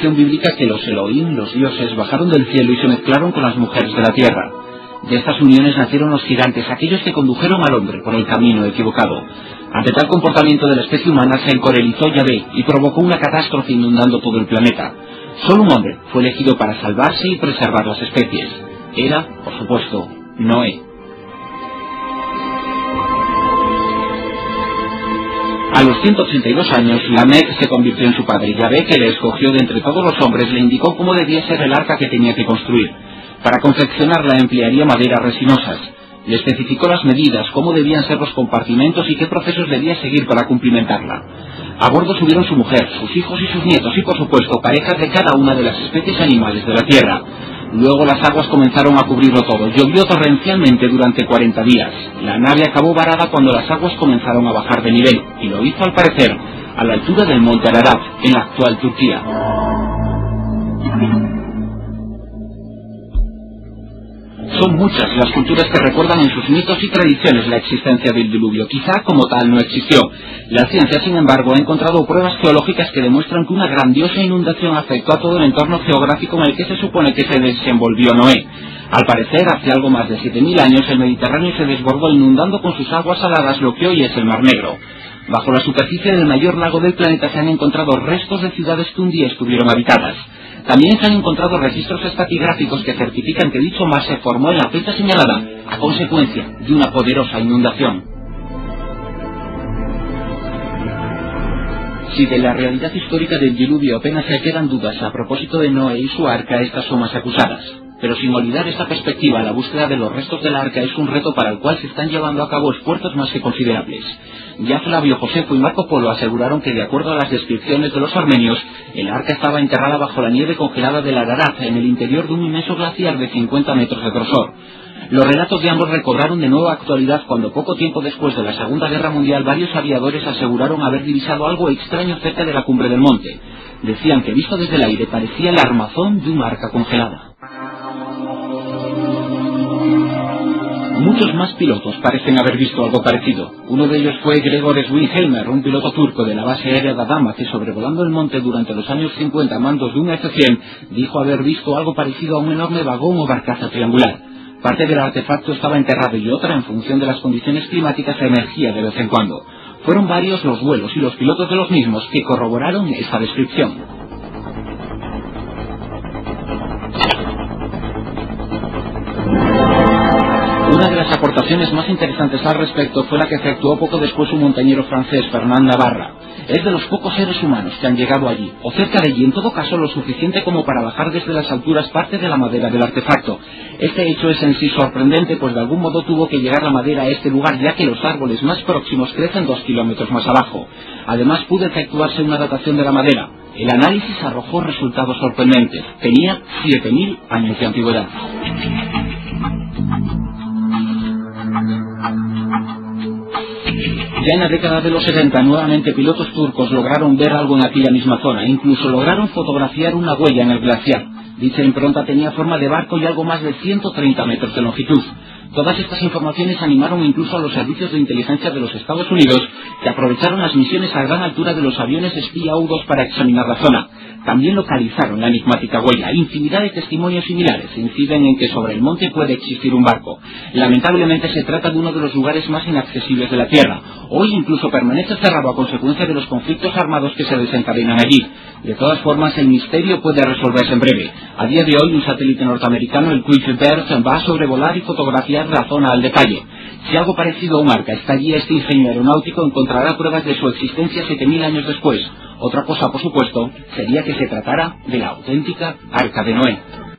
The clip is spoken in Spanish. mención bíblica que los Elohim, los dioses, bajaron del cielo y se mezclaron con las mujeres de la tierra. De estas uniones nacieron los gigantes, aquellos que condujeron al hombre por el camino equivocado. Ante tal comportamiento de la especie humana se encolerizó Yahvé y provocó una catástrofe inundando todo el planeta. Solo un hombre fue elegido para salvarse y preservar las especies. Era, por supuesto, Noé. A los 182 años, Lamec se convirtió en su padre, y Yahvé, que le escogió de entre todos los hombres, le indicó cómo debía ser el arca que tenía que construir. Para confeccionarla emplearía maderas resinosas. Le especificó las medidas, cómo debían ser los compartimentos y qué procesos debía seguir para cumplimentarla. A bordo subieron su mujer, sus hijos y sus nietos, y por supuesto parejas de cada una de las especies animales de la Tierra. Luego las aguas comenzaron a cubrirlo todo. Llovió torrencialmente durante 40 días. La nave acabó varada cuando las aguas comenzaron a bajar de nivel, y lo hizo al parecer a la altura del monte Ararat, en la actual Turquía. Son muchas las culturas que recuerdan en sus mitos y tradiciones la existencia del diluvio. Quizá como tal no existió. La ciencia, sin embargo, ha encontrado pruebas geológicas que demuestran que una grandiosa inundación afectó a todo el entorno geográfico en el que se supone que se desenvolvió Noé. Al parecer, hace algo más de 7.000 años, el Mediterráneo se desbordó inundando con sus aguas saladas lo que hoy es el Mar Negro. Bajo la superficie del mayor lago del planeta se han encontrado restos de ciudades que un día estuvieron habitadas. También se han encontrado registros estatigráficos que certifican que dicho mar se formó en la fecha señalada a consecuencia de una poderosa inundación. Si de la realidad histórica del diluvio apenas se quedan dudas a propósito de Noé y su arca, estas son más acusadas. Pero sin olvidar esta perspectiva, la búsqueda de los restos del arca es un reto para el cual se están llevando a cabo esfuerzos más que considerables. Ya Flavio Josefo y Marco Polo aseguraron que, de acuerdo a las descripciones de los armenios, el arca estaba enterrada bajo la nieve congelada del Ararat, en el interior de un inmenso glaciar de 50 metros de grosor. Los relatos de ambos recobraron de nuevo actualidad cuando, poco tiempo después de la Segunda Guerra Mundial, varios aviadores aseguraron haber divisado algo extraño cerca de la cumbre del monte. Decían que, visto desde el aire, parecía el armazón de una arca congelada. Muchos más pilotos parecen haber visto algo parecido. Uno de ellos fue Gregor Swinhelmer, un piloto turco de la base aérea de Adama, que sobrevolando el monte durante los años 50 a mandos de un F-100, dijo haber visto algo parecido a un enorme vagón o barcaza triangular. Parte del artefacto estaba enterrado y otra, en función de las condiciones climáticas, emergía de vez en cuando. Fueron varios los vuelos y los pilotos de los mismos que corroboraron esta descripción. Una de las aportaciones más interesantes al respecto fue la que efectuó poco después un montañero francés, Fernand Navarra. Es de los pocos seres humanos que han llegado allí, o cerca de allí, en todo caso lo suficiente como para bajar desde las alturas parte de la madera del artefacto. Este hecho es en sí sorprendente, pues de algún modo tuvo que llegar la madera a este lugar, ya que los árboles más próximos crecen 2 kilómetros más abajo. Además, pudo efectuarse una datación de la madera. El análisis arrojó resultados sorprendentes. Tenía 7.000 años de antigüedad. Ya en la década de los 70, nuevamente pilotos turcos lograron ver algo en aquella misma zona. Incluso lograron fotografiar una huella en el glaciar. Dicha impronta tenía forma de barco y algo más de 130 metros de longitud. Todas estas informaciones animaron incluso a los servicios de inteligencia de los Estados Unidos, que aprovecharon las misiones a gran altura de los aviones espía U-2 para examinar la zona. También localizaron la enigmática huella. Infinidad de testimonios similares inciden en que sobre el monte puede existir un barco. Lamentablemente se trata de uno de los lugares más inaccesibles de la Tierra. Hoy incluso permanece cerrado a consecuencia de los conflictos armados que se desencadenan allí. De todas formas, el misterio puede resolverse en breve. A día de hoy, un satélite norteamericano, el Quickbird, va a sobrevolar y fotografiar la zona al detalle. Si algo parecido a un arca está allí, este ingeniero aeronáutico encontrará pruebas de su existencia 7.000 años después. Otra cosa, por supuesto, sería que se tratara de la auténtica Arca de Noé.